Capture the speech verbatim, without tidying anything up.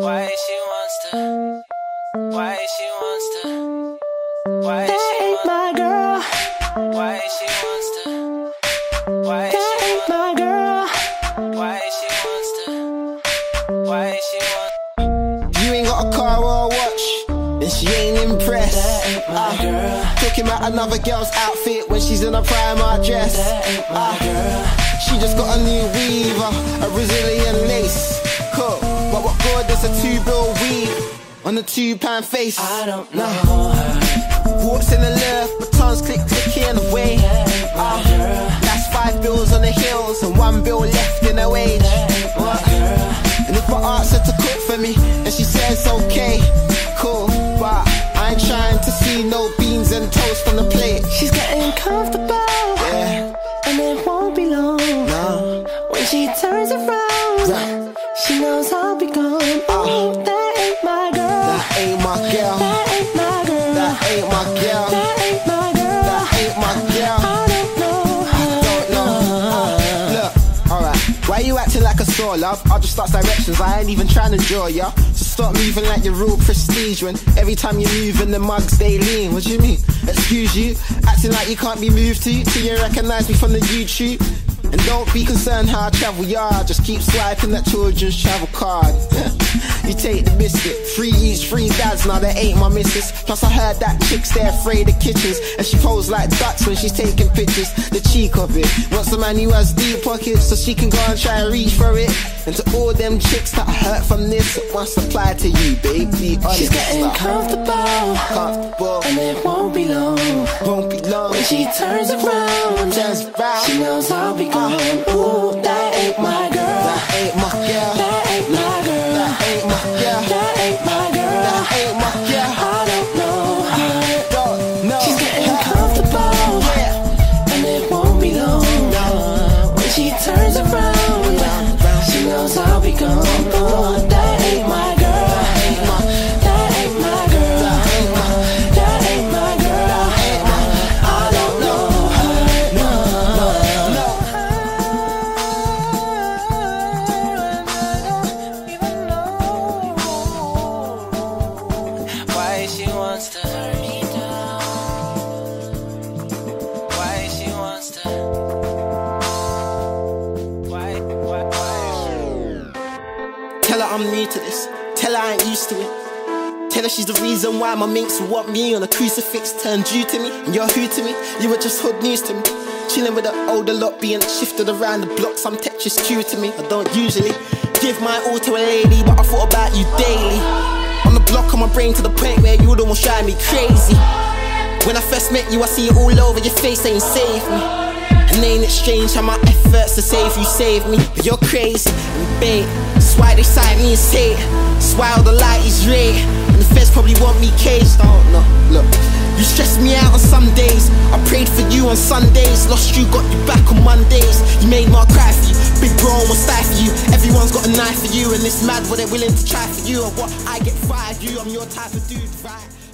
Why she wants to? Why she wants to? Why that she ain't my girl? Why she wants to? Why that she ain't my girl? Why she wants to? Why she wants? You ain't got a car or a watch, and she ain't impressed. That ain't my uh, girl. Talking about another girl's outfit when she's in a Primark dress. That ain't my uh, girl. She just got a new weaver, a Brazilian lace. Cool. But what good is a two-bill weed on a two-pound face? I don't know nah. her. Walks in the lurf, but tongues click clicking away. That ain't my uh, girl. That's five bills on the hills and one bill left in her wage. That ain't my uh, girl. And if I ask her to cook for me and she says okay, cool, but I ain't trying to see no beans and toast on the plate. She's getting comfortable, yeah. And it won't be long no. when she turns around. Nah. She knows I'll be gone. Oh, that ain't my girl. That ain't my girl. That ain't my girl. That ain't my girl. That ain't my girl. That ain't my girl. I don't know her. I don't know. Uh, look, alright. Why you acting like a sore love? I'll just start directions. I ain't even trying to draw ya. So stop moving like you're real prestige when every time you move in the mugs they lean. What do you mean? Excuse you? Acting like you can't be moved to till you recognise me from the YouTube. And don't be concerned how I travel, y'all. Just keep swiping that children's travel card. You take the biscuit, free each, free dads. Now that ain't my missus. Plus I heard that chicks, they're afraid of kitchens, and she pose like ducks when she's taking pictures. The cheek of it. Wants a man who has deep pockets so she can go and try and reach for it. And to all them chicks that hurt from this, it must apply to you, babe. Be honest. She's getting like, comfortable, comfortable, and it won't be long. Won't be long when she turns around. Turns around. She knows I'll be gone. Ooh, that ain't my girl. That ain't my girl. That ain't my girl. That ain't my girl. That ain't my girl. That ain't my girl. I don't know her. I don't know. She's getting comfortable, yeah. And it won't be long no. when she turns around. Yeah. She knows I'll be gone. Ooh, that ain't my girl. She's the reason why my minx want me on a crucifix. Turned you to me, and you're who to me? You were just hood news to me. Chilling with the older lot, being shifted around the block. Some Tetris cue to me, I don't usually give my all to a lady, but I thought about you daily. On the block of my brain to the point where you would almost drive me crazy. When I first met you, I see it all over your face saying save me. And ain't it strange how my efforts to save you saved me? But you're crazy, and babe, that's why they cite me as hate. That's why all the light is red. The feds probably want me caged. Oh no, look. You stressed me out on some days. I prayed for you on Sundays. Lost you, got you back on Mondays. You made my cry for you. Big bro almost died for you. Everyone's got a knife for you, and it's mad what they're willing to try for you. And what I get fired, you, I'm your type of dude, right?